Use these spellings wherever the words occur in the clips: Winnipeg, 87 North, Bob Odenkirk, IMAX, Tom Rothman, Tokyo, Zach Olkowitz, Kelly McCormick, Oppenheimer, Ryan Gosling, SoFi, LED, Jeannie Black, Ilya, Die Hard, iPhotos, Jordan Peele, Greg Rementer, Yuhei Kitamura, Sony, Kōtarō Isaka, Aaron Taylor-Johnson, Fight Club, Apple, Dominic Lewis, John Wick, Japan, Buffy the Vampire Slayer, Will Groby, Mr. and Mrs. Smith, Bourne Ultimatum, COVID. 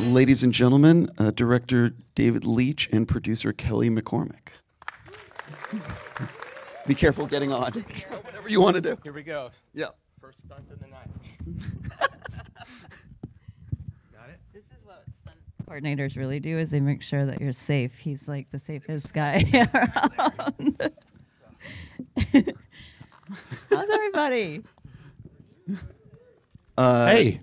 Ladies and gentlemen, director David Leitch and producer Kelly McCormick. Be careful getting on. Whatever you want to do. Here we go. Yeah. First stunt of the night. Got it? This is what stunt coordinators really do, is they make sure that you're safe. He's like the safest guy around. How's everybody? Hey.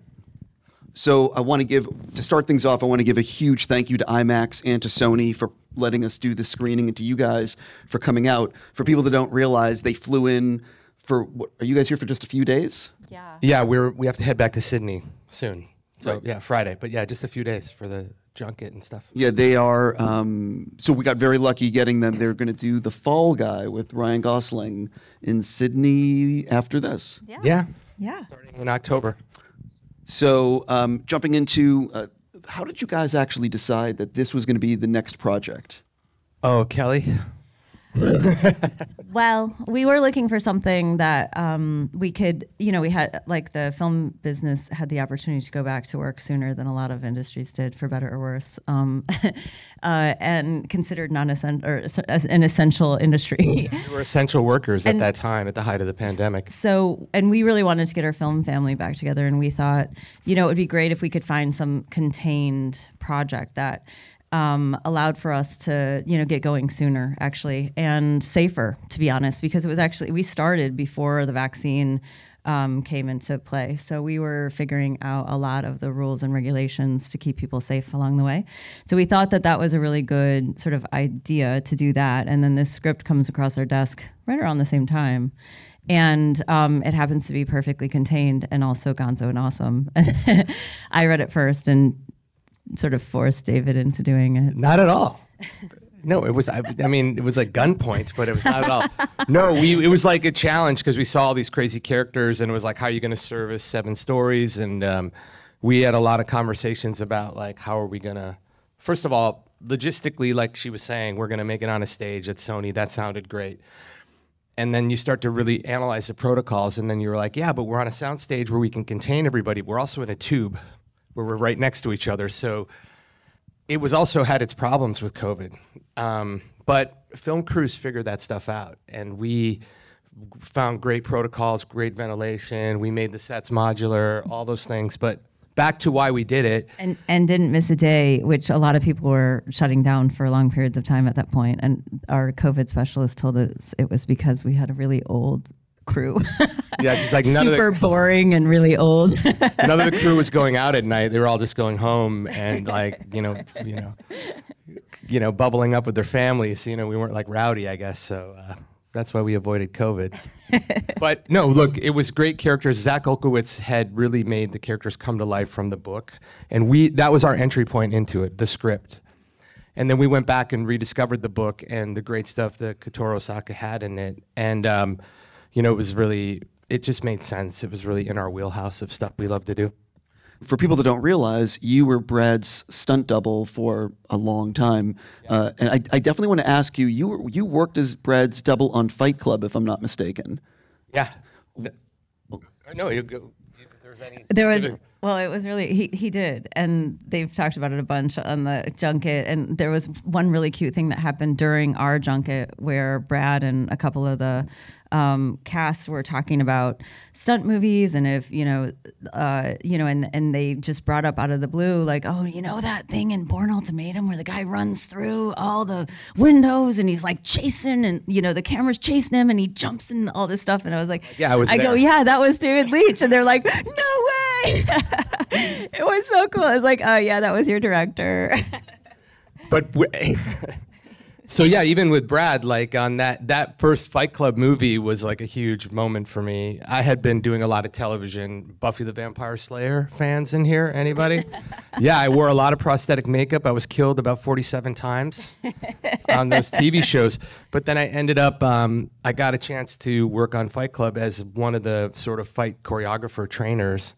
So I want to give, to start things off, I want to give a huge thank you to IMAX and to Sony for letting us do the screening, and to you guys for coming out. For people that don't realize, they flew in for, are you guys here for just a few days? Yeah. Yeah, we have to head back to Sydney soon. So right. Yeah, Friday. But yeah, just a few days for the junket and stuff. Yeah, they are, so we got very lucky getting them. They're going to do The Fall Guy with Ryan Gosling in Sydney after this. Yeah. Yeah. Yeah. Starting in October. So jumping into, how did you guys actually decide that this was going to be the next project? Oh, Kelly? Well, we were looking for something that we could, you know, we had, like, the film business had the opportunity to go back to work sooner than a lot of industries did, for better or worse, and considered non-essential, or an essential industry. Yeah, we were essential workers at that time, at the height of the pandemic. So, and we really wanted to get our film family back together, and we thought, you know, it would be great if we could find some contained project that allowed for us to, you know, get going sooner, actually, and safer, to be honest, because it was actually, we started before the vaccine came into play. So we were figuring out a lot of the rules and regulations to keep people safe along the way. So we thought that that was a really good sort of idea to do that. And then this script comes across our desk right around the same time. And it happens to be perfectly contained and also gonzo and awesome. I read it first and sort of forced David into doing it. Not at all. No, it was, I mean, it was like gunpoint, but it was not at all. No, it was like a challenge, because we saw all these crazy characters, and it was like, how are you going to service 7 stories? And we had a lot of conversations about, like, how are we going to, first of all, logistically, like she was saying, we're going to make it on a stage at Sony. That sounded great. And then you start to really analyze the protocols, and then you're like, yeah, but we're on a sound stage where we can contain everybody. We're also in a tube where we're right next to each other. So it was also had its problems with COVID. But film crews figured that stuff out, and we found great protocols, great ventilation. We made the sets modular, all those things. But back to why we did it. And didn't miss a day, which a lot of people were shutting down for long periods of time at that point. And our COVID specialist told us it was because we had a really old crew. Yeah, just like none super of the, boring and really old. None of the crew was going out at night. They were all just going home and, like, you know, bubbling up with their families. You know, we weren't like rowdy, I guess. So that's why we avoided COVID. But no, look, it was great characters. Zach Olkowitz had really made the characters come to life from the book, and that was our entry point into it, the script. And then we went back and rediscovered the book and the great stuff that Kōtarō Isaka had in it, and you know, it was really, it just made sense. It was really in our wheelhouse of stuff we love to do. For people that don't realize, you were Brad's stunt double for a long time. Yeah. And I definitely want to ask you, you worked as Brad's double on Fight Club, if I'm not mistaken. Yeah. No, you go. Well, it was really, he did, and they've talked about it a bunch on the junket. And there was one really cute thing that happened during our junket where Brad and a couple of the cast were talking about stunt movies, and if and they just brought up out of the blue, like, oh, you know that thing in Bourne Ultimatum where the guy runs through all the windows and he's like chasing, and you know the camera's chasing him and he jumps and all this stuff. And I was like, yeah, I go, yeah, that was David Leitch, and they're like, no way. It was so cool. I was like, oh yeah, that was your director. But so yeah, even with Brad, like on that first Fight Club movie was like a huge moment for me. I had been doing a lot of television. Buffy the Vampire Slayer fans in here, anybody? Yeah, I wore a lot of prosthetic makeup. I was killed about 47 times on those TV shows. But then I ended up, I got a chance to work on Fight Club as one of the sort of fight choreographer trainers.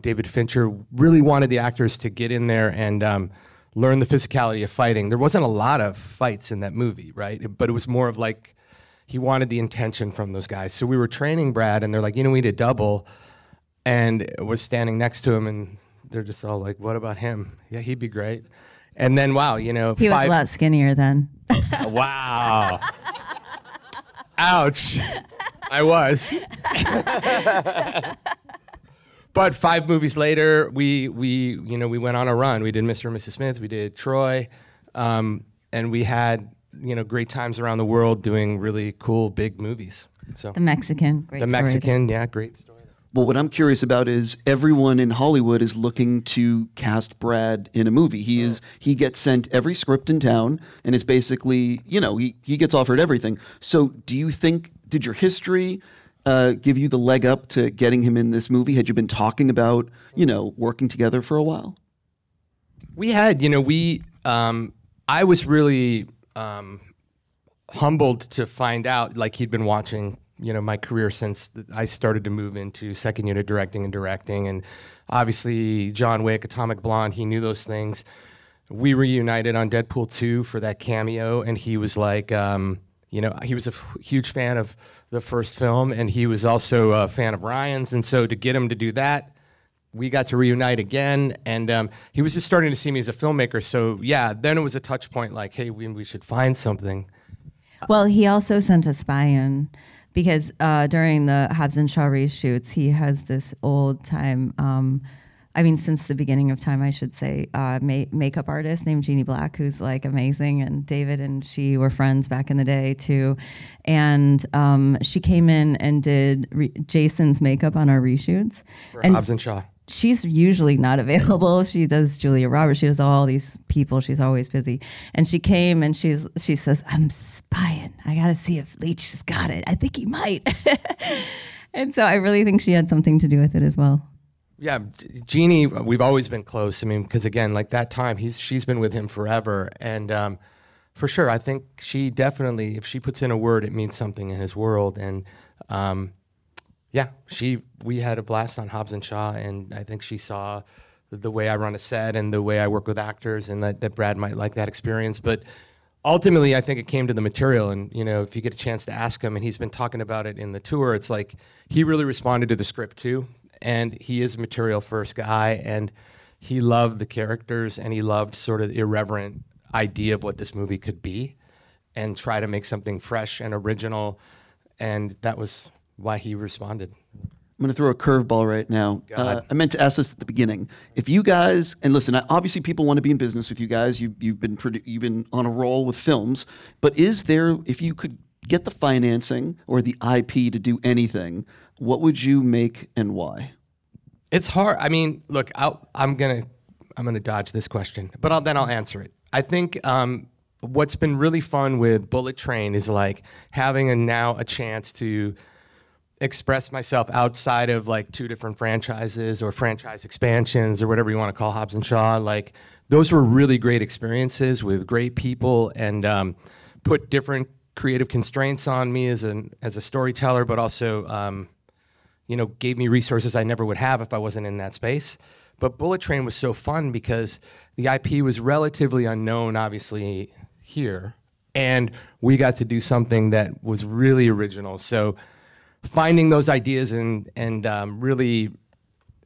David Fincher really wanted the actors to get in there and learn the physicality of fighting. There wasn't a lot of fights in that movie, right? But it was more of like, he wanted the intention from those guys. So we were training Brad, and they're like, you know, we need a double. and was standing next to him, and they're just all like, what about him? Yeah, he'd be great. And then, wow, you know. He was a lot skinnier then. Wow. Ouch. I was. But 5 movies later, we went on a run. We did Mr. and Mrs. Smith. We did Troy. And we had, you know, great times around the world doing really cool, big movies. So The Mexican. Great story. The Mexican, yeah, great story. Well, what I'm curious about is everyone in Hollywood is looking to cast Brad in a movie. He gets sent every script in town, and it's basically, you know, he gets offered everything. So do you think, did your history give you the leg up to getting him in this movie? Had you been talking about, you know, working together for a while? We had, you know, I was really humbled to find out, like, he'd been watching, you know, my career since I started to move into second unit directing and directing. And obviously John Wick, Atomic Blonde, he knew those things. We reunited on Deadpool 2 for that cameo. And he was like, you know, he was a huge fan of the first film. And he was also a fan of Ryan's. And so to get him to do that, we got to reunite again. And he was just starting to see me as a filmmaker. So yeah, then it was a touch point like, hey, we should find something. Well, he also sent a spy in. Because during the Hobbs and Shaw reshoots, he has this old time, I mean, since the beginning of time, I should say, makeup artist named Jeannie Black, who's like amazing. And David and she were friends back in the day too. And she came in and did Jason's makeup on our reshoots. For Hobbs and Shaw. She's usually not available. She does Julia Roberts. She does all these people. She's always busy. And she came and she says, I'm spying. I got to see if Leitch has got it. I think he might. And so I really think she had something to do with it as well. Yeah, Jeannie, we've always been close. I mean, because again, like that time, she's been with him forever. And for sure, I think she definitely, if she puts in a word, it means something in his world. And yeah, we had a blast on Hobbs and Shaw, and I think she saw the way I run a set and the way I work with actors, and that Brad might like that experience. But ultimately, I think it came to the material, and you know, if you get a chance to ask him, and he's been talking about it in the tour, it's like he really responded to the script too, and he is a material first guy, and he loved the characters, and he loved sort of the irreverent idea of what this movie could be, and try to make something fresh and original, and that was why he responded. I'm going to throw a curveball right now. I meant to ask this at the beginning. If you guys, and listen, obviously people want to be in business with you guys. You've been on a roll with films. But is there, if you could get the financing or the IP to do anything, what would you make and why? It's hard. I mean, look, I'm gonna dodge this question, but then I'll answer it. I think what's been really fun with Bullet Train is like having now a chance to express myself outside of like 2 different franchises or franchise expansions or whatever you want to call Hobbs and Shaw. Like those were really great experiences with great people, and put different creative constraints on me as a storyteller, but also you know, gave me resources I never would have if I wasn't in that space. But Bullet Train was so fun because the IP was relatively unknown, obviously here, and we got to do something that was really original. So finding those ideas and really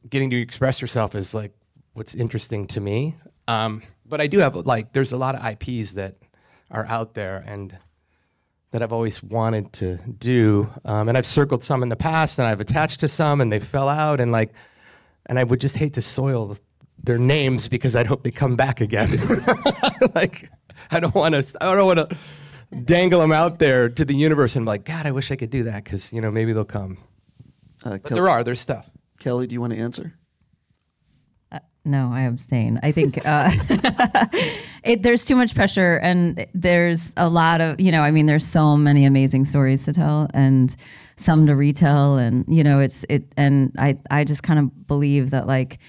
getting to express yourself is like what's interesting to me. But I do have, like, there's a lot of IPs that are out there and that I've always wanted to do. And I've circled some in the past, and I've attached to some, and they fell out, and like, and I would just hate to soil their names because I'd hope they come back again. Like, I don't want to dangle them out there to the universe and be like, God, I wish I could do that, because, you know, maybe they'll come. But there's stuff. Kelly, do you want to answer? No, I abstain. I think there's too much pressure, and there's a lot of, you know, I mean, there's so many amazing stories to tell and some to retell. And, you know, and I just kind of believe that, like,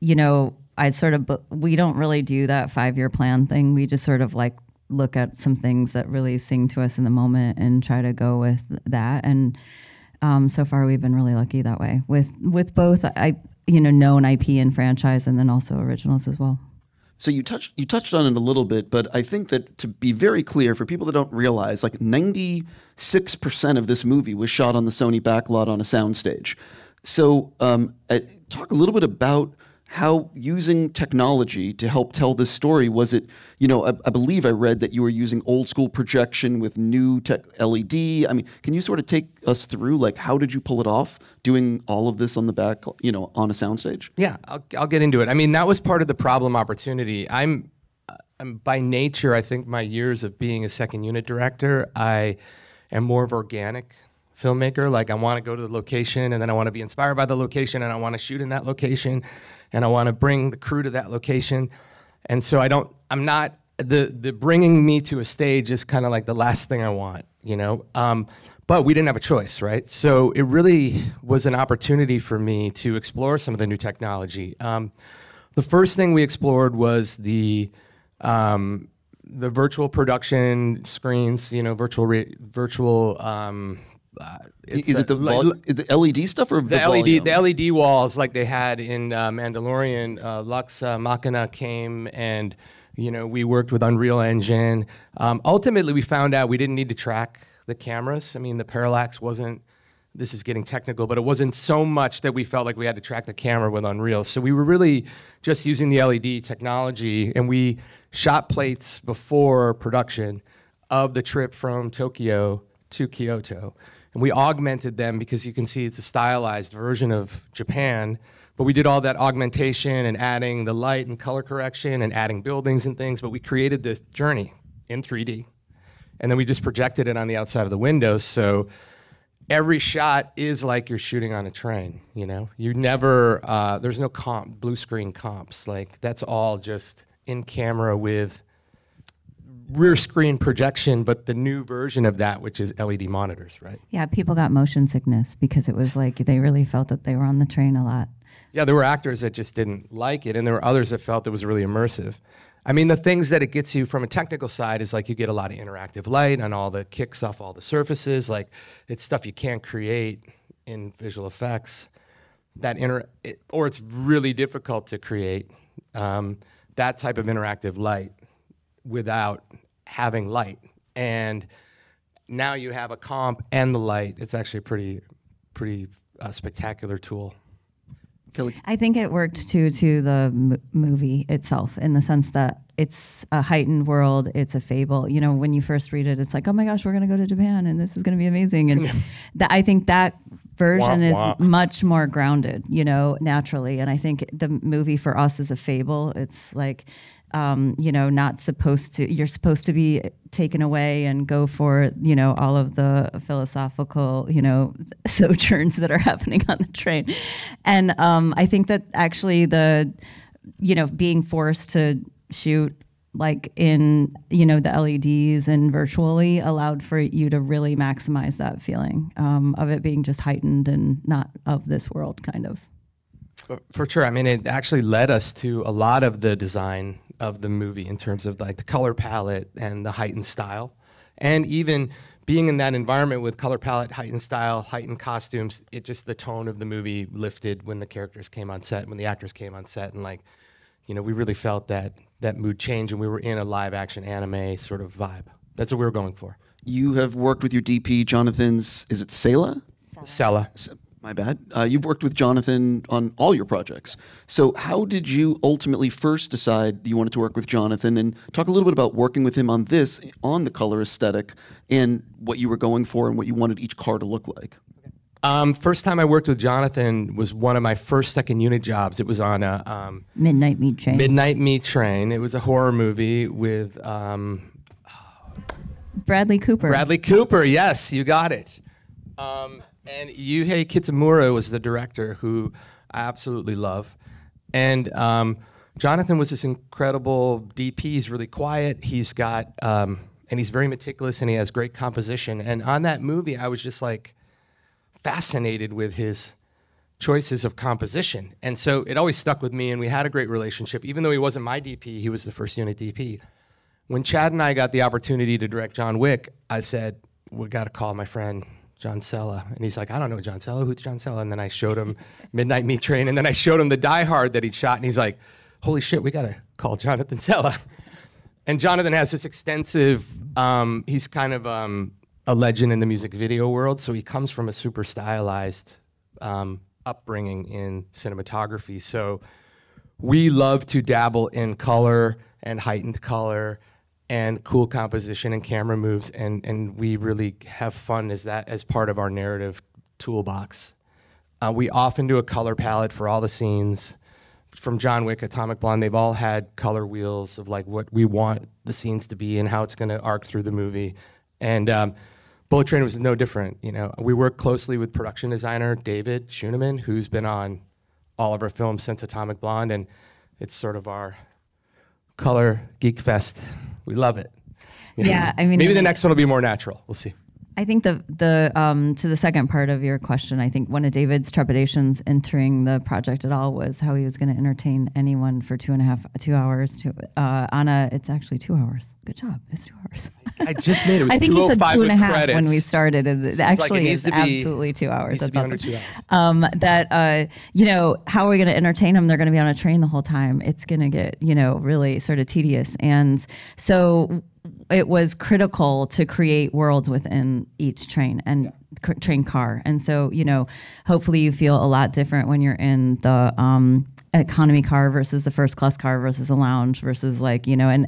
you know, we don't really do that 5-year plan thing. We just sort of like look at some things that really sing to us in the moment and try to go with that. And so far we've been really lucky that way with both, you know, known IP and franchise, and then also originals as well. So you touched on it a little bit, but I think that, to be very clear for people that don't realize, like 96% of this movie was shot on the Sony backlot on a soundstage. So talk a little bit about how using technology to help tell this story was it, you know, I believe I read that you were using old school projection with new tech LED. I mean, can you sort of take us through, like, how did you pull it off doing all of this on the back, you know, on a soundstage? Yeah, I'll get into it. I mean, that was part of the problem opportunity. I'm by nature, I think my years of being a second unit director, I am more of organic filmmaker. Like, I want to go to the location, and then I want to be inspired by the location, and I want to shoot in that location, and I want to bring the crew to that location. And so I'm not bringing me to a stage is kind of like the last thing I want, you know. But we didn't have a choice, right? So it really was an opportunity for me to explore some of the new technology. The first thing we explored was the virtual production screens, you know, is it the LED stuff or the LED volume? The LED walls, like they had in Mandalorian. Lux Machina came, and you know, we worked with Unreal Engine. Ultimately, we found out we didn't need to track the cameras. I mean, the parallax wasn't. This is getting technical, but it wasn't so much that we felt like we had to track the camera with Unreal. So we were really just using the LED technology, and we shot plates before production of the trip from Tokyo to Kyoto. And we augmented them because you can see it's a stylized version of Japan. But we did all that augmentation and adding the light and color correction and adding buildings and things. But we created this journey in 3D. And then we just projected it on the outside of the window. So every shot is like you're shooting on a train, you know? You never, there's no comp, blue screen comps. Like, that's all just in camera with rear screen projection, but the new version of that, which is LED monitors, right? Yeah, people got motion sickness because it was like they really felt that they were on the train a lot. Yeah, there were actors that just didn't like it, and there were others that felt it was really immersive. I mean, the things that it gets you from a technical side is like you get a lot of interactive light on all the kicks off all the surfaces. Like, it's stuff you can't create in visual effects, or it's really difficult to create that type of interactive light without having light. And now you have a comp and the light. It's actually a pretty spectacular tool. Kelly? I think it worked too to the movie itself, in the sense that it's a heightened world, it's a fable. You know, when you first read it, it's like, oh my gosh, we're gonna go to Japan and this is gonna be amazing. And I think that version is much more grounded, you know, naturally. And I think the movie for us is a fable. It's like, you know, not supposed to, you're supposed to be taken away and go for, you know, all of the philosophical, you know, sojourns that are happening on the train. And I think that actually the, you know, being forced to shoot like in, you know, the LEDs and virtually allowed for you to really maximize that feeling of it being just heightened and not of this world kind of. For sure. I mean, it actually led us to a lot of the design of the movie in terms of like the color palette and the heightened style. And even being in that environment with color palette, heightened style, heightened costumes, it just, the tone of the movie lifted when the characters came on set, when the actors came on set. And like, you know, we really felt that mood change, and we were in a live action anime sort of vibe. That's what we were going for. You have worked with your DP, Jonathan, is it Sela? Sela. My bad. You've worked with Jonathan on all your projects. So how did you ultimately first decide you wanted to work with Jonathan? And talk a little bit about working with him on this, on the color aesthetic, and what you were going for and what you wanted each car to look like. First time I worked with Jonathan was one of my first second unit jobs. It was on a... Midnight Meat Train. Midnight Meat Train. It was a horror movie with... Bradley Cooper. Bradley Cooper, yes, you got it. And Yuhei Kitamura was the director, who I absolutely love. And Jonathan was this incredible DP. He's really quiet. He's got, and he's very meticulous, and he has great composition. And on that movie, I was just like fascinated with his choices of composition. And so it always stuck with me, and we had a great relationship. Even though he wasn't my DP, he was the first unit DP. When Chad and I got the opportunity to direct John Wick, I said, we got to call my friend John Sela. And he's like, I don't know John Sela, who's John Sela? And then I showed him Midnight Meat Train, and then I showed him the Die Hard that he'd shot, and he's like, holy shit, we gotta call Jonathan Sela. And Jonathan has this extensive, he's kind of a legend in the music video world, so he comes from a super stylized upbringing in cinematography. So we love to dabble in color and heightened color and cool composition and camera moves, and we really have fun as part of our narrative toolbox. We often do a color palette for all the scenes. From John Wick, Atomic Blonde, they've all had color wheels of like what we want the scenes to be and how it's going to arc through the movie. And Bullet Train was no different. You know, we work closely with production designer David Schuneman, who's been on all of our films since Atomic Blonde, and it's sort of our color geek fest. We love it. Yeah, I mean, maybe the next one will be more natural. We'll see. I think to the second part of your question, I think one of David's trepidations entering the project at all was how he was going to entertain anyone for 2 hours. Anna, it's actually 2 hours. Good job. It's 2 hours. I just made it. It was I think he said 2.5 credits when we started. It actually like it is absolutely 2 hours. That's awesome. 2 hours. You know, how are we going to entertain them? They're going to be on a train the whole time. It's going to get, you know, really sort of tedious. And so it was critical to create worlds within each train and train car. And so, you know, hopefully you feel a lot different when you're in the economy car versus the first class car versus a lounge versus like, you know, and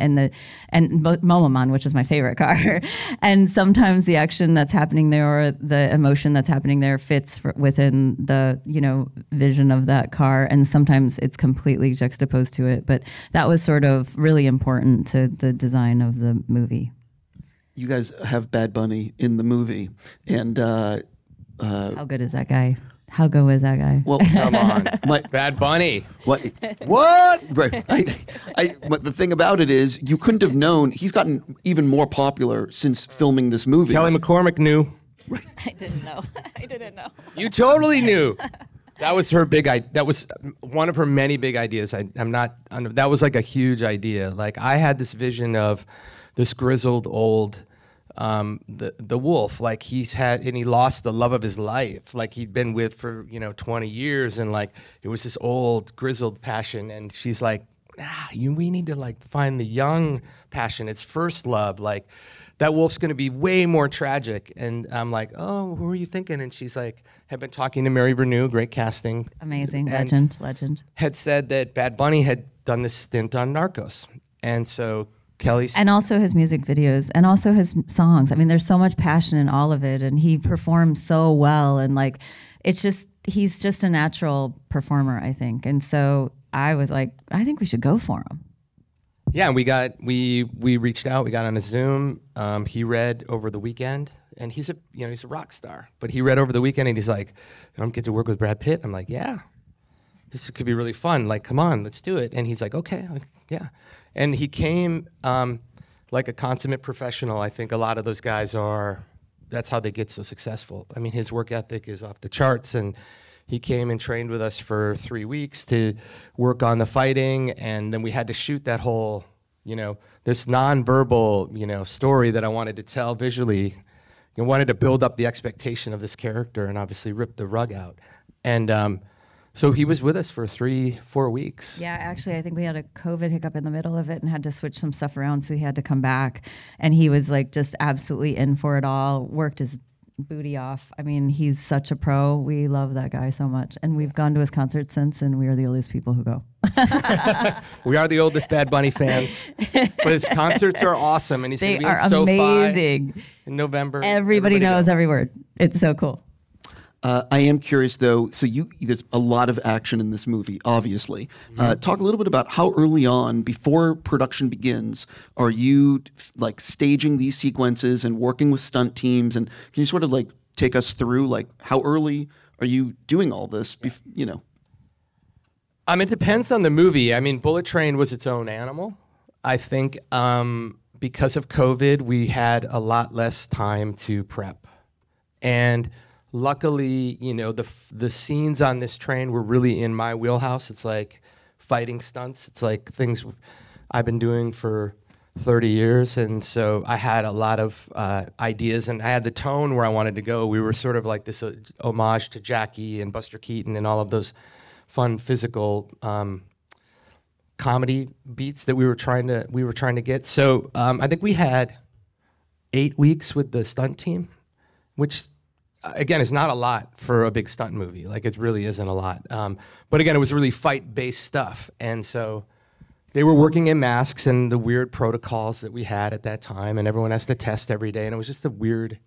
Momoman, which is my favorite car. And sometimes the action that's happening there or the emotion that's happening there fits within the, you know, vision of that car. And sometimes it's completely juxtaposed to it. But that was sort of really important to the design of the movie. You guys have Bad Bunny in the movie. And how good is that guy? How good was that guy? Well, come on, Bad Bunny. What? Right. But the thing about it is, you couldn't have known. He's gotten even more popular since filming this movie. Kelly McCormick knew. Right. I didn't know. I didn't know. You totally knew. That was her big idea. That was one of her many big ideas. That was like a huge idea. Like I had this vision of this grizzled old. The wolf, like he lost the love of his life, like he'd been with for, you know, 20 years, and like it was this old grizzled passion, and she's like, we need to like find the young passion, it's first love, like that wolf's gonna be way more tragic. And I'm like, oh, who are you thinking? And she's like, had been talking to Mary Verneau, great casting, amazing, legend, had said that Bad Bunny had done this stint on Narcos, and so Kelly's. And also his music videos and also his songs. I mean, there's so much passion in all of it, and he performs so well, and like it's just, he's just a natural performer, I think. And so I was like, I think we should go for him. Yeah, and we reached out, we got on a Zoom. He read over the weekend, and he's a, you know, he's a rock star, but he read over the weekend and he's like, I don't get to work with Brad Pitt. I'm like, yeah, this could be really fun. Like, come on, let's do it. And he's like, okay, like, yeah. And he came like a consummate professional. I think a lot of those guys are, that's how they get so successful. I mean, his work ethic is off the charts, and he came and trained with us for 3 weeks to work on the fighting, and then we had to shoot that whole, you know, this non-verbal, you know, story that I wanted to tell visually. I wanted to build up the expectation of this character and obviously rip the rug out. And so he was with us for 3-4 weeks. Yeah, actually, I think we had a COVID hiccup in the middle of it and had to switch some stuff around, so he had to come back. And he was like just absolutely in for it all, worked his booty off. I mean, he's such a pro. We love that guy so much. And we've gone to his concerts since, and we are the oldest people who go. We are the oldest Bad Bunny fans. But his concerts are awesome, and he's going to be in SoFi amazing. In November. Everybody knows every word. It's so cool. I am curious, though, so there's a lot of action in this movie, obviously. Talk a little bit about how early on, before production begins, are you like staging these sequences and working with stunt teams? And can you sort of like take us through like how early are you doing all this, you know? It depends on the movie. I mean, Bullet Train was its own animal. I think because of COVID, we had a lot less time to prep. And luckily, you know, the scenes on this train were really in my wheelhouse. It's like fighting stunts. It's like things I've been doing for 30 years. And so I had a lot of ideas, and I had the tone where I wanted to go. We were sort of like this homage to Jackie and Buster Keaton and all of those fun physical comedy beats that we were trying to get. So I think we had 8 weeks with the stunt team, which again, it's not a lot for a big stunt movie. Like, it really isn't a lot. But again, it was really fight-based stuff. And so they were working in masks and the weird protocols that we had at that time, and everyone has to test every day. And it was just a weird...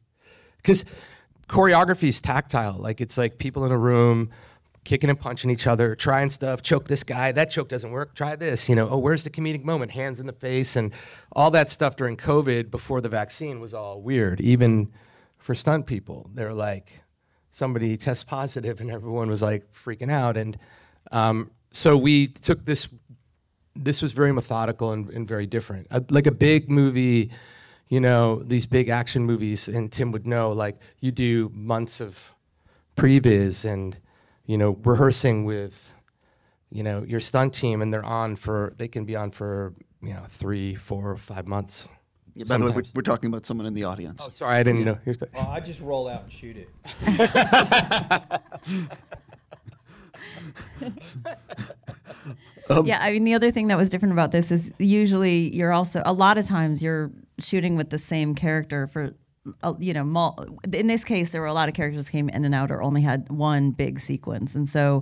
Because choreography is tactile. Like, it's like people in a room kicking and punching each other, trying stuff, choke this guy, that choke doesn't work, try this, you know, oh, where's the comedic moment, hands in the face, and all that stuff during COVID before the vaccine was all weird, even for stunt people. They're like, somebody tests positive and everyone was like freaking out. And so we took this, this was very methodical and very different. Like a big movie, you know, these big action movies, and Tim would know, like you do months of previs and, you know, rehearsing with, you know, your stunt team, and they're on for, they can be on for, you know, 3, 4, 5 months. Yeah, by the way, we're talking about someone in the audience. Oh, sorry, I didn't know. Here's the... Well, I just roll out and shoot it. Yeah, I mean, the other thing that was different about this is usually you're also, a lot of times you're shooting with the same character for, you know, in this case, there were a lot of characters that came in and out or only had one big sequence. And so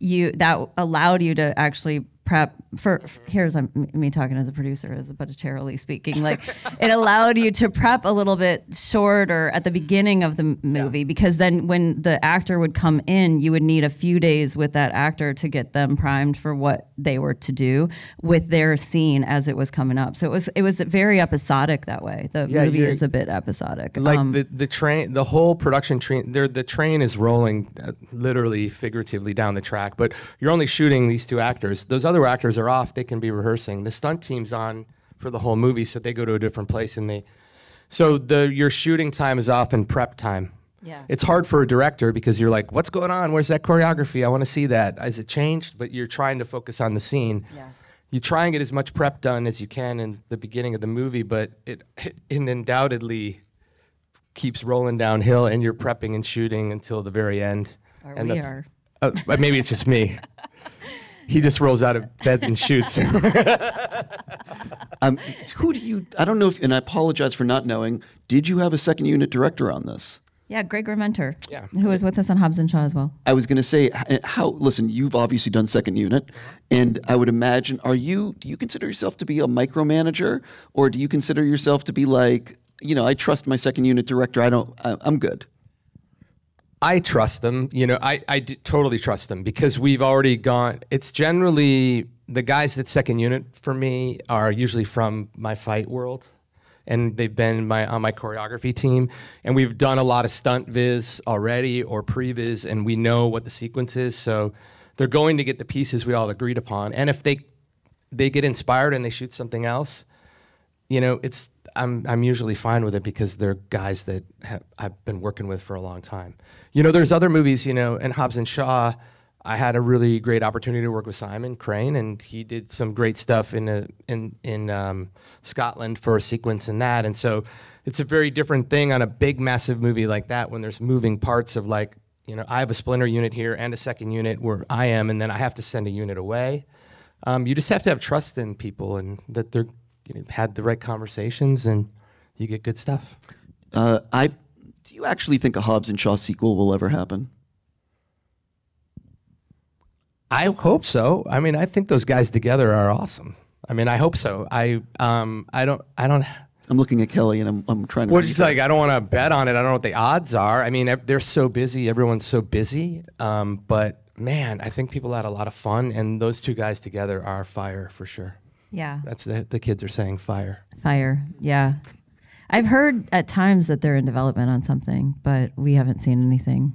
you, that allowed you to actually prep for, here's me talking as a producer, as budgetarily speaking, like it allowed you to prep a little bit shorter at the beginning of the movie, because then when the actor would come in, you would need a few days with that actor to get them primed for what they were to do with their scene as it was coming up. So it was very episodic that way. The movie is a bit episodic. Like the train, the whole production train, the train is rolling literally figuratively down the track, but you're only shooting these two actors. Those other actors are off, they can be rehearsing. The stunt team's on for the whole movie, so they go to a different place, and they, so your shooting time is often prep time. Yeah, it's hard for a director because you're like, what's going on? Where's that choreography? I want to see that. Is it changed? But you're trying to focus on the scene. Yeah, you try and get as much prep done as you can in the beginning of the movie, but it undoubtedly keeps rolling downhill, and you're prepping and shooting until the very end. Or and we are. But maybe it's just me. He just rolls out of bed and shoots. Who do you, I don't know if, and I apologize for not knowing, did you have a second unit director on this? Yeah, Greg Rementer, who was with us on Hobbs and Shaw as well. I was going to say, how, listen, you've obviously done second unit, and I would imagine, do you consider yourself to be a micromanager, or do you consider yourself to be like, you know, I trust my second unit director, I'm good? I trust them, you know, I totally trust them, because we've already gone, it's generally, the guys that second unit for me are usually from my fight world, and they've been on my choreography team, and we've done a lot of stunt viz already, or previs, and we know what the sequence is, so they're going to get the pieces we all agreed upon, and if they get inspired and they shoot something else, you know, it's, I'm usually fine with it because they're guys that I've been working with for a long time. You know, there's other movies, you know, and Hobbs and Shaw, I had a really great opportunity to work with Simon Crane, and he did some great stuff in Scotland for a sequence in that. And so it's a very different thing on a big, massive movie like that when there's moving parts of, like, you know, I have a splinter unit here and a second unit where I am, and then I have to send a unit away. You just have to have trust in people and that they're, you know, had the right conversations, and you get good stuff. Do you actually think a Hobbs and Shaw sequel will ever happen? I hope so. I mean, I think those guys together are awesome. I mean, I hope so. I don't. I'm looking at Kelly, and I'm trying to. Well, it's like, I don't want to bet on it. I don't know what the odds are. I mean, they're so busy. Everyone's so busy. But man, I think people had a lot of fun, and those two guys together are fire for sure. Yeah, that's the kids are saying fire. Fire, yeah. I've heard at times that they're in development on something, but we haven't seen anything.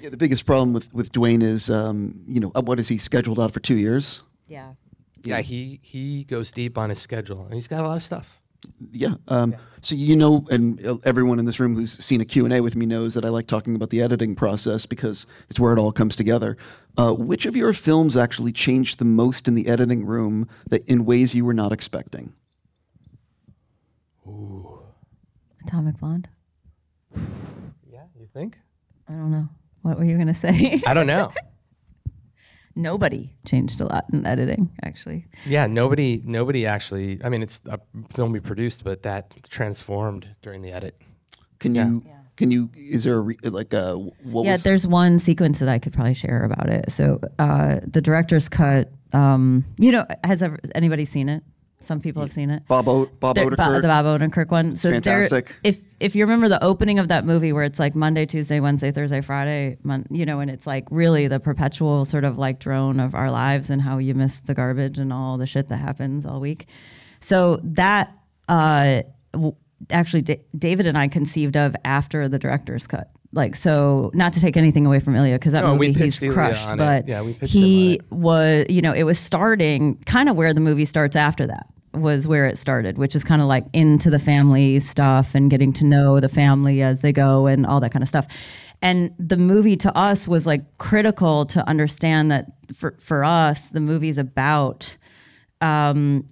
Yeah, the biggest problem with Dwayne is, you know, what is he scheduled out for 2 years? Yeah. Yeah, he goes deep on his schedule, and he's got a lot of stuff. Yeah. So, you know, and everyone in this room who's seen a Q&A with me knows that I like talking about the editing process because it's where it all comes together. Which of your films actually changed the most in the editing room that in ways you were not expecting? Ooh. Atomic Blonde. Yeah, you think? I don't know. What were you going to say? I don't know. Nobody changed a lot in editing, actually. Yeah, nobody actually. I mean, it's a film we produced, but that transformed during the edit. Can you Can you, is there a, like a, what yeah, was? Yeah, there's one sequence that I could probably share about it. So the director's cut, you know, has anybody seen it? Some people have seen it. Bob Odenkirk. The Bob Odenkirk one. So fantastic. There, if you remember the opening of that movie where it's like Monday, Tuesday, Wednesday, Thursday, Friday, you know, and it's like really the perpetual sort of like drone of our lives and how you miss the garbage and all the shit that happens all week. So that actually David and I conceived of after the director's cut. Like, so not to take anything away from Ilya, because that movie he's crushed, but he was, you know, it was starting kind of where the movie starts after that was where it started, which is kind of like into the family stuff and getting to know the family as they go and all that kind of stuff. And the movie to us was like critical to understand that for us, the movie's about...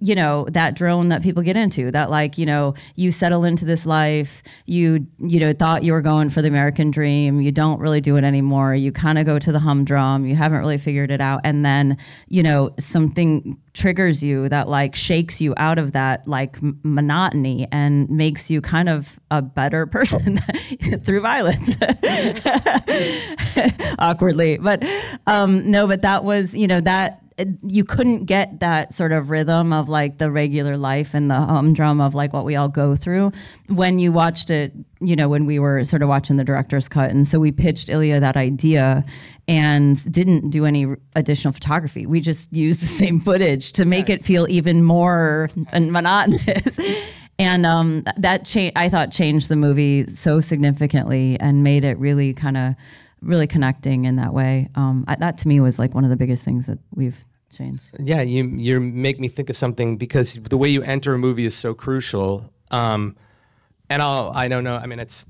you know, that drone that people get into, that like, you know, you settle into this life, you know, thought you were going for the American dream, you don't really do it anymore, you kind of go to the humdrum, you haven't really figured it out, and then, you know, something triggers you that like shakes you out of that like monotony and makes you kind of a better person through violence awkwardly, but no, but that was, you know, that you couldn't get that sort of rhythm of like the regular life and the humdrum of like what we all go through when you watched it, you know, when we were sort of watching the director's cut. And so we pitched Ilya that idea and didn't do any additional photography. We just used the same footage to make it feel even more monotonous. And that I thought changed the movie so significantly and made it really kind of really connecting in that way. That to me was like one of the biggest things that we've changed. Yeah, you make me think of something because the way you enter a movie is so crucial. And I don't know, I mean, it's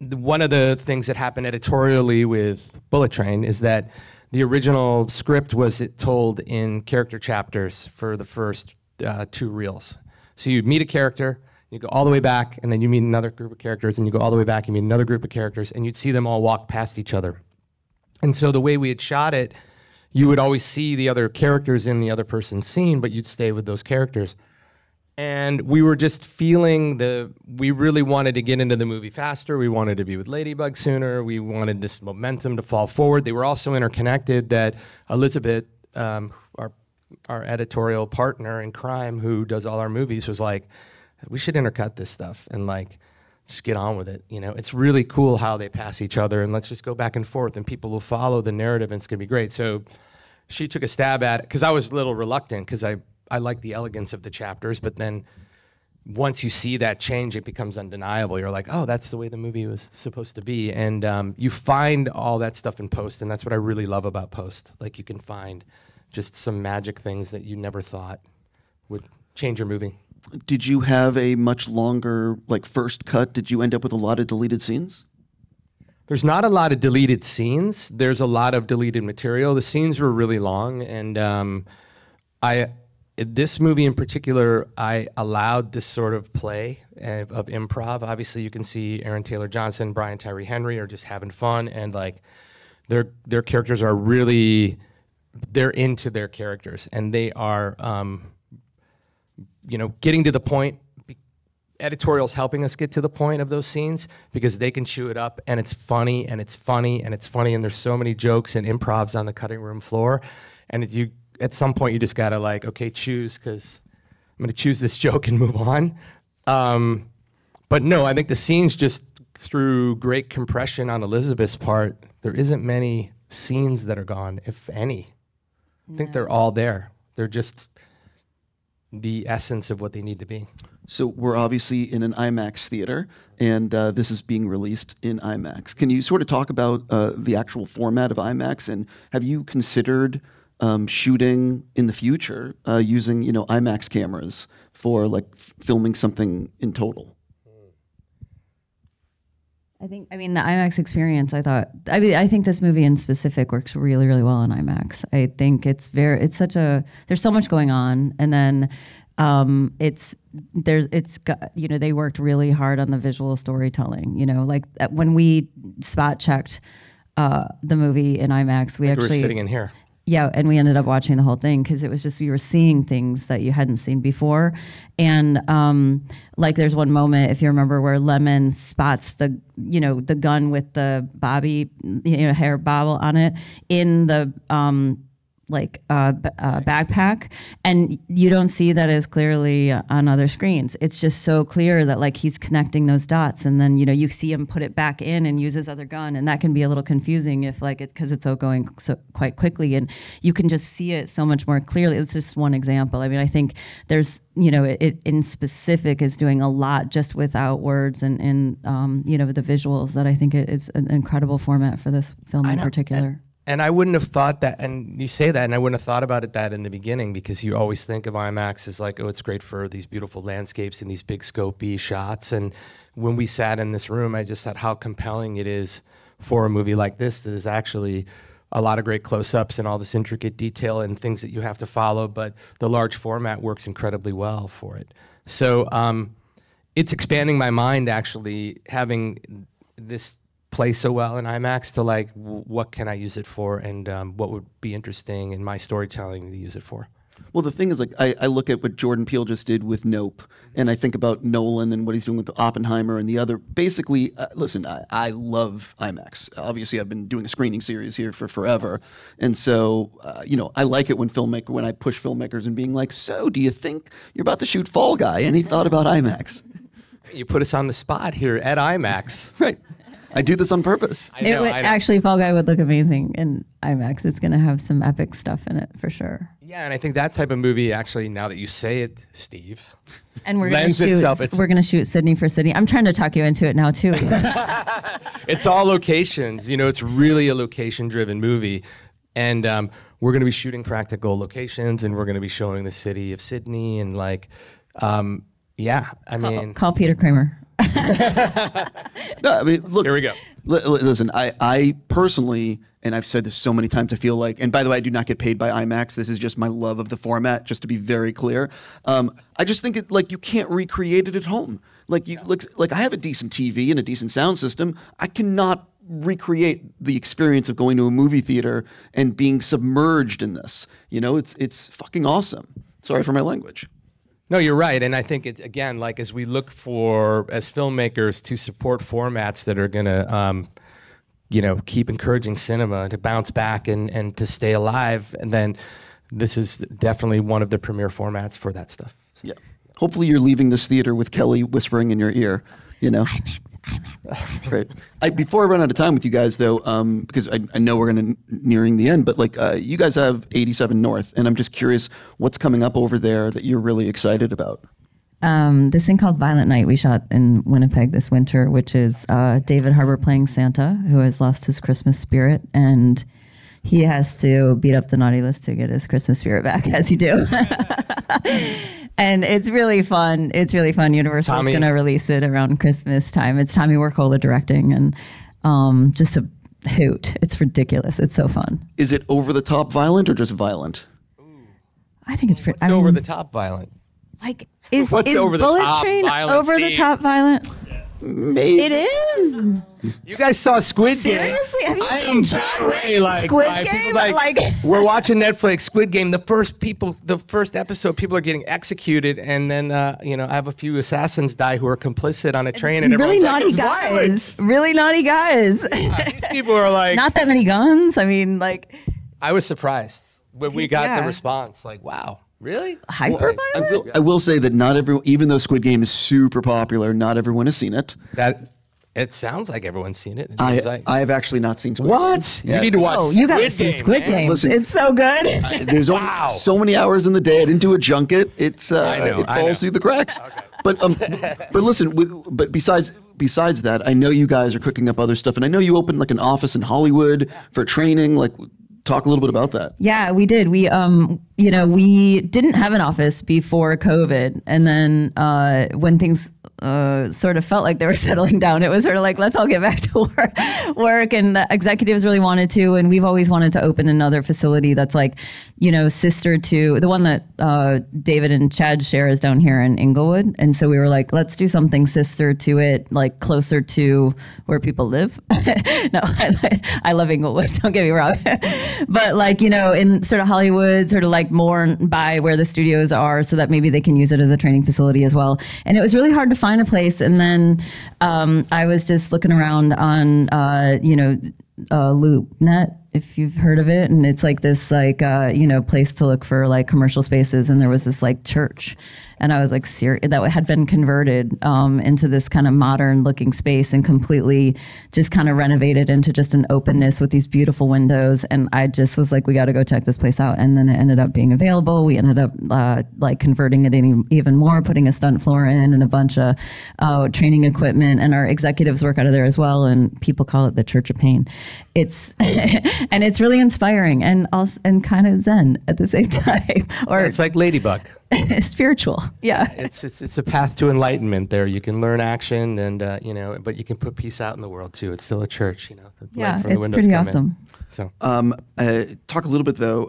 one of the things that happened editorially with Bullet Train is that the original script was told in character chapters for the first two reels. So you'd meet a character, you go all the way back, and then you meet another group of characters, and you go all the way back, you meet another group of characters, and you'd see them all walk past each other. And so the way we had shot it, you would always see the other characters in the other person's scene, but you'd stay with those characters. And we were just feeling we really wanted to get into the movie faster, we wanted to be with Ladybug sooner, we wanted this momentum to fall forward. They were also interconnected that Elizabeth, our editorial partner in crime who does all our movies, was like, we should intercut this stuff and like just get on with it. You know, it's really cool how they pass each other, and let's just go back and forth, and people will follow the narrative, and it's gonna be great. So she took a stab at it because I was a little reluctant because I like the elegance of the chapters, but then once you see that change, it becomes undeniable. You're like, oh, that's the way the movie was supposed to be, and you find all that stuff in post, and that's what I really love about post. Like you can find just some magic things that you never thought would change your movie. Did you have a much longer, like, first cut? Did you end up with a lot of deleted scenes? There's not a lot of deleted scenes. There's a lot of deleted material. The scenes were really long, and this movie in particular, I allowed this sort of play of improv. Obviously, you can see Aaron Taylor Johnson, Brian Tyree Henry are just having fun, and like their characters are really, they're into their characters, and they are. You know, getting to the point, editorials helping us get to the point of those scenes because they can chew it up, and it's funny, and it's funny, and it's funny, and there's so many jokes and improvs on the cutting room floor, and you at some point you just gotta like, okay, choose, because I'm gonna choose this joke and move on. But no, I think the scenes just through great compression on Elizabeth's part, there isn't many scenes that are gone, if any. No. I think they're all there. They're just the essence of what they need to be. So we're obviously in an IMAX theater, and this is being released in IMAX. Can you sort of talk about the actual format of IMAX, and have you considered shooting in the future using, you know, IMAX cameras for like filming something in total? I think, I mean, the IMAX experience, I think this movie in specific works really, really well in IMAX. I think it's such a, there's so much going on. And then you know, they worked really hard on the visual storytelling, you know, like when we spot checked the movie in IMAX, we actually were sitting in here. Yeah, and we ended up watching the whole thing because it was just, you were seeing things that you hadn't seen before. And like there's one moment, if you remember, where Lemon spots the, you know, the gun with the bobby, you know, hair bobble on it in the backpack, and you don't see that as clearly on other screens. It's just so clear that like he's connecting those dots, and then, you know, you see him put it back in and use his other gun, and that can be a little confusing if like it, because it's all going so quite quickly, and you can just see it so much more clearly. It's just one example. I mean, I think there's, you know, it in specific is doing a lot just without words and you know, the visuals, that I think it's an incredible format for this film in particular. And I wouldn't have thought that, and you say that, and I wouldn't have thought about it that in the beginning, because you always think of IMAX as like, oh, it's great for these beautiful landscapes and these big scopey shots. And when we sat in this room, I just thought how compelling it is for a movie like this. There's actually a lot of great close-ups and all this intricate detail and things that you have to follow, but the large format works incredibly well for it. So it's expanding my mind, actually, having this play so well in IMAX to like, what can I use it for, and what would be interesting in my storytelling to use it for? Well, the thing is, like, I look at what Jordan Peele just did with Nope, and I think about Nolan and what he's doing with Oppenheimer and the other. Basically, listen, I love IMAX. Obviously, I've been doing a screening series here for forever, and so you know, I like it when I push filmmakers and being like, so do you think you're about to shoot Fall Guy? Any thought about IMAX? You put us on the spot here at IMAX, right? I do this on purpose. I know, actually, Fall Guy would look amazing in IMAX. It's going to have some epic stuff in it for sure. Yeah, and I think that type of movie, actually, now that you say it, Steve, and we're going to shoot Sydney for Sydney. I'm trying to talk you into it now too. It's all locations. You know, it's really a location-driven movie, and we're going to be shooting practical locations, and we're going to be showing the city of Sydney, and like, yeah, I mean, call Peter Kramer. No, I mean, look. Here we go. Listen, I personally, and I've said this so many times, I feel like, and by the way, I do not get paid by IMAX. This is just my love of the format, just to be very clear. I just think that, like, you can't recreate it at home. Like, you, like I have a decent TV and a decent sound system. I cannot recreate the experience of going to a movie theater and being submerged in this. You know, it's fucking awesome. Sorry for my language. No, you're right, and I think it, again, like as we look for as filmmakers to support formats that are gonna, you know, keep encouraging cinema to bounce back and to stay alive, and then this is definitely one of the premier formats for that stuff. So, yeah, hopefully you're leaving this theater with Kelly whispering in your ear, you know. Great. Before I run out of time with you guys, though, because I know we're going to nearing the end, but like you guys have 87 North, and I'm just curious what's coming up over there that you're really excited about. This thing called Violent Night we shot in Winnipeg this winter, which is David Harbour playing Santa, who has lost his Christmas spirit, and he has to beat up the naughty list to get his Christmas spirit back, as you do. And it's really fun. It's really fun. Universal's going to release it around Christmas time. It's Tommy Wirkola directing, and just a hoot. It's ridiculous. It's so fun. Is it over the top violent or just violent? Ooh. I think it's pretty. What's over the top violent? Like is Bullet Train over the top violent? Maybe. It is. You guys saw Squid Game. Seriously? Have you seen John Wick? Like, Squid Game? Like, we're watching Netflix, Squid Game. The first episode, people are getting executed, and then you know, I have a few assassins die who are complicit on a train, and really naughty guys. Really naughty guys. These people are like not that many guns. I mean, like I was surprised when we got the response. Like, wow. Really? Hyper violent? I will say that not everyone, even though Squid Game is super popular, not everyone has seen it. It sounds like everyone's seen it. I have actually not seen Squid Game. What? Yeah. You need to watch Squid Game. You got to see Squid Game. Listen, it's so good. There's only so many hours in the day. I didn't do a junket. It's, it falls through the cracks. Okay. But listen, but besides that, I know you guys are cooking up other stuff, and I know you opened like an office in Hollywood for training, like. Talk a little bit about that. Yeah, we did. We, you know, we didn't have an office before COVID. And then when things sort of felt like they were settling down. It was sort of like, let's all get back to work. And the executives really wanted to. And we've always wanted to open another facility that's like, you know, sister to the one that David and Chad share is down here in Inglewood. And so we were like, let's do something sister to it, like closer to where people live. No, I love Inglewood. Don't get me wrong. But like, you know, in sort of Hollywood, sort of like more by where the studios are so that maybe they can use it as a training facility as well. And it was really hard to find a place. And then I was just looking around on, you know, LoopNet, if you've heard of it. And it's like this, like, you know, place to look for like commercial spaces. And there was this like church. And I was like, that had been converted into this kind of modern looking space and completely just kind of renovated into just an openness with these beautiful windows. And I just was like, we got to go check this place out. And then it ended up being available. We ended up like converting it even more, putting a stunt floor in and a bunch of training equipment. And our executives work out of there as well. And people call it the Church of Pain. It's and it's really inspiring and also and kind of zen at the same time. Or it's like Ladybug. Spiritual. Yeah. It's a path to enlightenment there. You can learn action and, you know, but you can put peace out in the world too. It's still a church, you know. Yeah, it's pretty awesome. So, talk a little bit though,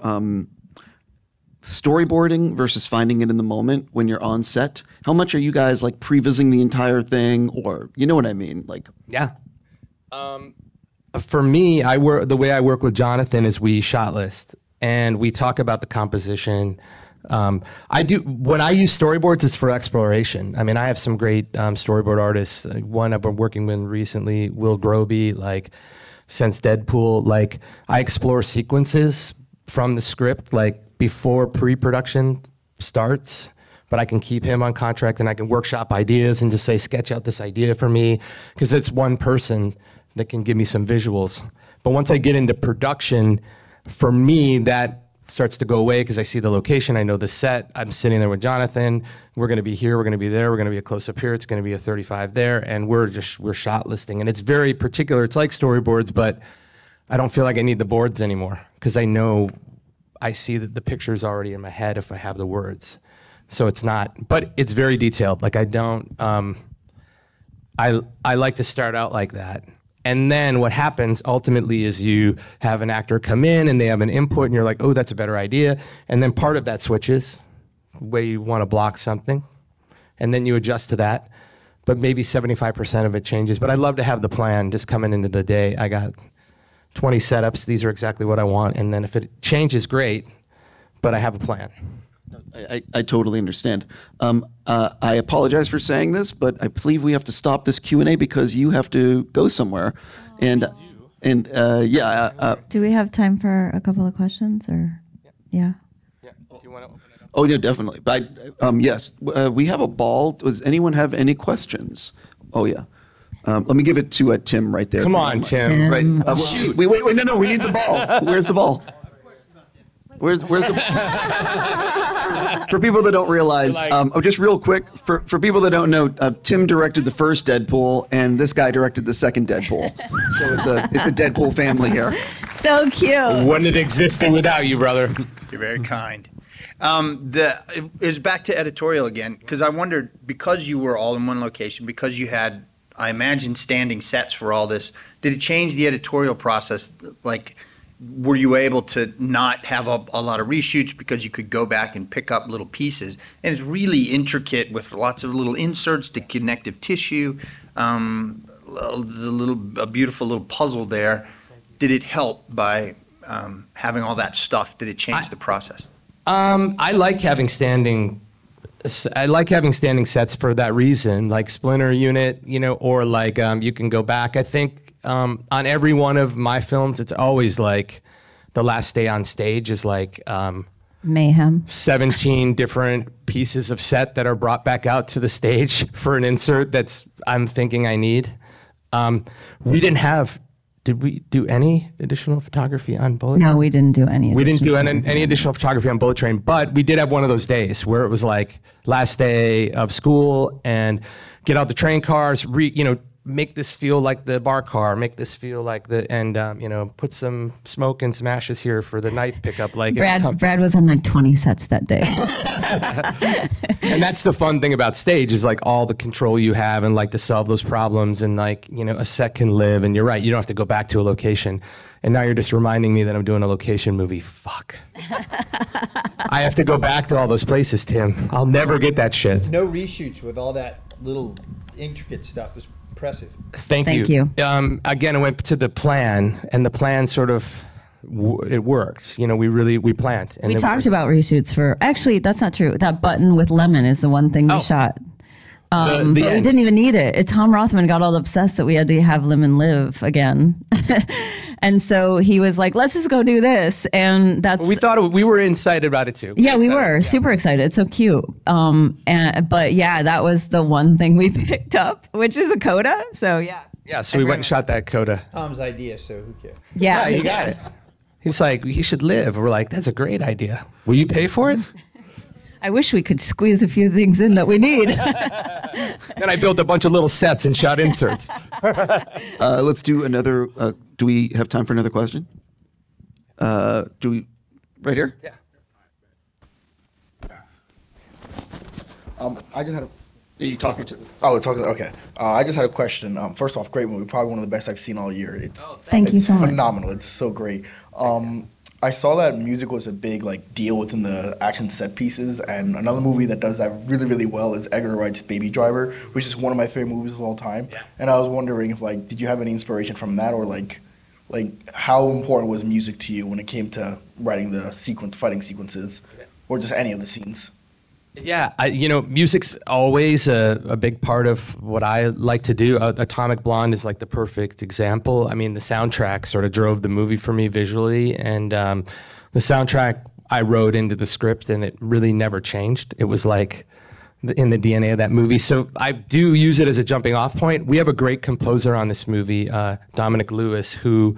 storyboarding versus finding it in the moment when you're on set. How much are you guys like pre-visiting the entire thing or, you know what I mean? Like, yeah. For me, the way I work with Jonathan is we shot list and we talk about the composition. When I use storyboards is for exploration. I mean, I have some great storyboard artists. One I've been working with recently, Will Groby, like since Deadpool, like I explore sequences from the script, like before pre-production starts, but I can keep him on contract and I can workshop ideas and just say, sketch out this idea for me. Cause it's one person that can give me some visuals. But once I get into production, for me, that starts to go away because I see the location, I know the set, I'm sitting there with Jonathan, we're going to be here, we're going to be there, we're going to be a close-up here, it's going to be a 35 there, and we're shot listing. And it's very particular, it's like storyboards, but I don't feel like I need the boards anymore because I know, I see that the picture's already in my head if I have the words. So it's not, but it's very detailed. Like I don't, I like to start out like that. And then what happens ultimately is you have an actor come in and they have an input and you're like, oh, that's a better idea. And then part of that switches where you want to block something and then you adjust to that. But maybe 75% of it changes. But I'd love to have the plan just coming into the day. I got 20 setups. These are exactly what I want. And then if it changes, great. But I have a plan. I totally understand. I apologize for saying this, but I believe we have to stop this Q&A because you have to go somewhere. Oh, do we have time for a couple of questions or? Yeah. Yeah. Do you want to open it up? Oh yeah, definitely. But yes, we have a ball. Does anyone have any questions? Oh yeah. Let me give it to Tim right there. Come on, Tim. Right. Shoot. Wait. No. We need the ball. Where's the ball? Where's the for people that don't realize, just real quick, for people that don't know, Tim directed the first Deadpool, and this guy directed the second Deadpool. So it's a Deadpool family here. So cute. Wouldn't it exist without you, brother? You're very kind. It was back to editorial again, because I wondered, because you were all in one location, because you had, I imagine, standing sets for all this, did it change the editorial process, like... Were you able to not have a lot of reshoots because you could go back and pick up little pieces? And it's really intricate with lots of little inserts to connective tissue, a beautiful little puzzle there. Did it help by having all that stuff? Did it change the process? I like having standing sets for that reason, like Splinter Unit, you know, or like you can go back. I think. On every one of my films, it's always like the last day on stage is like mayhem. 17 different pieces of set that are brought back out to the stage for an insert that's I'm thinking I need. We didn't have. Did we do any additional photography on Bullet Train? No, we didn't do any. We didn't do any additional photography on Bullet Train, but we did have one of those days where it was like last day of school and get out the train cars. You know. make this feel like the bar car, make this feel like the, and, you know, put some smoke and some ashes here for the knife pickup. Like Brad was on like 20 sets that day. And that's the fun thing about stage is like all the control you have and like to solve those problems and like, you know, a set can live and you're right. You don't have to go back to a location. And now you're just reminding me that I'm doing a location movie. Fuck. I have to go back to all those places, Tim. I'll never get that shit. No reshoots with all that little intricate stuff is impressive. Thank you. Again, I went to the plan, and the plan sort of it works. You know, we planned. And we talked about reshoots for. Actually, that's not true. That button with lemon is the one thing we shot. But we didn't even need it. Tom Rothman got all obsessed that we had to have Lemon live again. And so he was like, let's just go do this. And that's... We thought we were excited about it too. Yeah, we were super excited. It's so cute. But yeah, that was the one thing we picked up, which is a coda. So yeah. Yeah, so we went and shot that coda. Tom's idea, so who cares? Yeah, you got it. He was like, you should live. We're like, that's a great idea. Will you pay for it? I wish we could squeeze a few things in that we need. Then I built a bunch of little sets and shot inserts. Let's do another. Do we have time for another question? Do we? Right here? Yeah. I just had a. Are you talking to? Oh, talking. Okay. I just had a question. First off, great movie. Probably one of the best I've seen all year. Thank you so much. Phenomenal. It's so great. I saw that music was a big like deal within the action set pieces, and another movie that does that really, really well is Edgar Wright's Baby Driver, which is one of my favorite movies of all time. Yeah. And I was wondering if like, did you have any inspiration from that, or like how important was music to you when it came to writing the fighting sequences, or just any of the scenes? Yeah, you know, music's always a big part of what I like to do. Atomic Blonde is like the perfect example. I mean, the soundtrack sort of drove the movie for me visually, and the soundtrack I wrote into the script, and it really never changed. It was like in the DNA of that movie. So I do use it as a jumping off point. We have a great composer on this movie, Dominic Lewis, who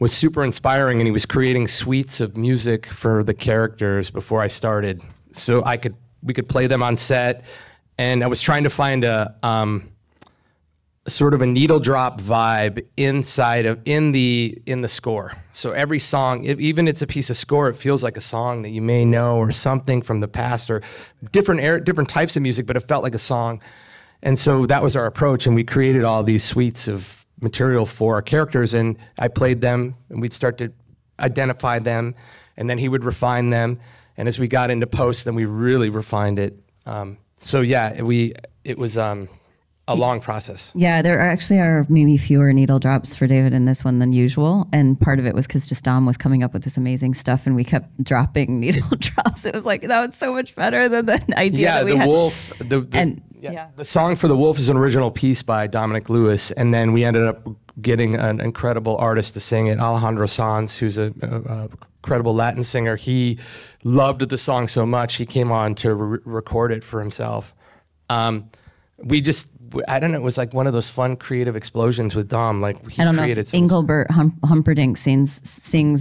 was super inspiring, and he was creating suites of music for the characters before I started. So we could play them on set, and I was trying to find a sort of a needle drop vibe in the score. So every song, even if it's a piece of score, it feels like a song that you may know or something from the past or different types of music, but it felt like a song. And so that was our approach, and we created all these suites of material for our characters, and I played them, and we'd start to identify them, and then he would refine them. And as we got into post, then we really refined it. So yeah, it was a long process. Yeah, there are actually maybe fewer needle drops for David in this one than usual. And part of it was because just Dom was coming up with this amazing stuff, and we kept dropping needle drops. It was like, that was so much better than the idea that we had. Wolf, the song for The Wolf is an original piece by Dominic Lewis. And then we ended up getting an incredible artist to sing it, Alejandro Sanz, who's a incredible Latin singer. He loved the song so much, he came on to record it for himself. We just, I don't know, it was like one of those fun creative explosions with Dom. Like he I don't know if Engelbert Humperdinck sings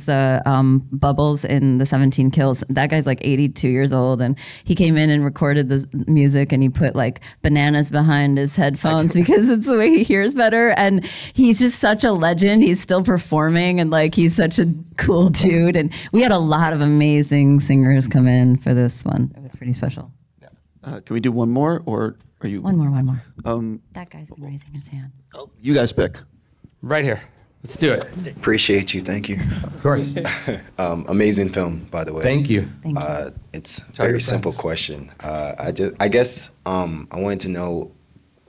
the Bubbles in the 17 Kills. That guy's like 82 years old, and he came in and recorded the music, and he put like bananas behind his headphones because it's the way he hears better. And he's just such a legend. He's still performing, and like he's such a cool dude. And we had a lot of amazing singers come in for this one. It was pretty special. Yeah. Can we do one more, or... Are you one more? That guy's been raising his hand. Oh, you guys pick. Right here. Let's do it. Appreciate you. Thank you. Of course. Amazing film, by the way. Thank you. Thank you. It's a very simple question. I guess I wanted to know,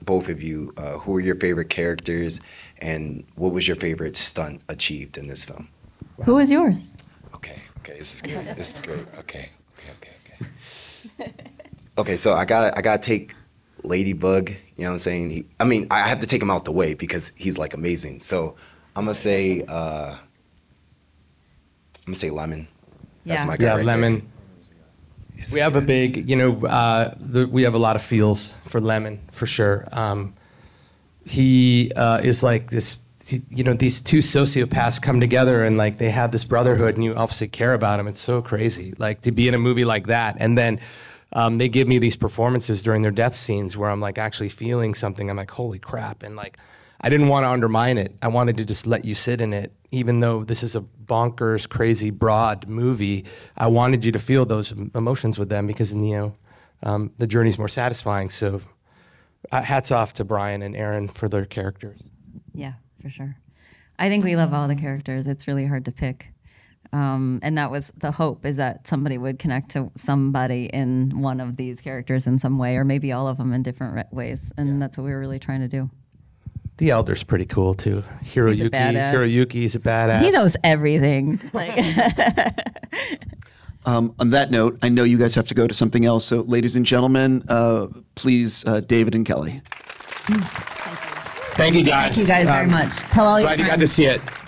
both of you, who were your favorite characters, and what was your favorite stunt achieved in this film? Wow. Who is yours? Okay. This is great. Okay. Okay. So I gotta take Ladybug, you know what I'm saying? I have to take him out the way because he's like amazing. So I'm gonna say Lemon. That's my guy. Yeah, right, Lemon. There. We have a big, you know, we have a lot of feels for Lemon for sure. He is like this. You know, these two sociopaths come together and like they have this brotherhood, and you obviously care about him. It's so crazy, like to be in a movie like that, and then they give me these performances during their death scenes where I'm like actually feeling something. I'm like, holy crap. And like, I didn't want to undermine it. I wanted to just let you sit in it. Even though this is a bonkers, crazy, broad movie, I wanted you to feel those emotions with them because, you know, the journey's more satisfying. So hats off to Brian and Aaron for their characters. Yeah, for sure. I think we love all the characters. It's really hard to pick. And that was the hope, is that somebody would connect to somebody in one of these characters in some way, or maybe all of them in different ways. And that's what we were really trying to do. The Elder's pretty cool, too. Hiroyuki is a badass. He knows everything. Like. On that note, I know you guys have to go to something else. So, ladies and gentlemen, please, David and Kelly. Thank you. Thank you, guys. Thank you guys very much. Tell all your friends. Glad you got to see it.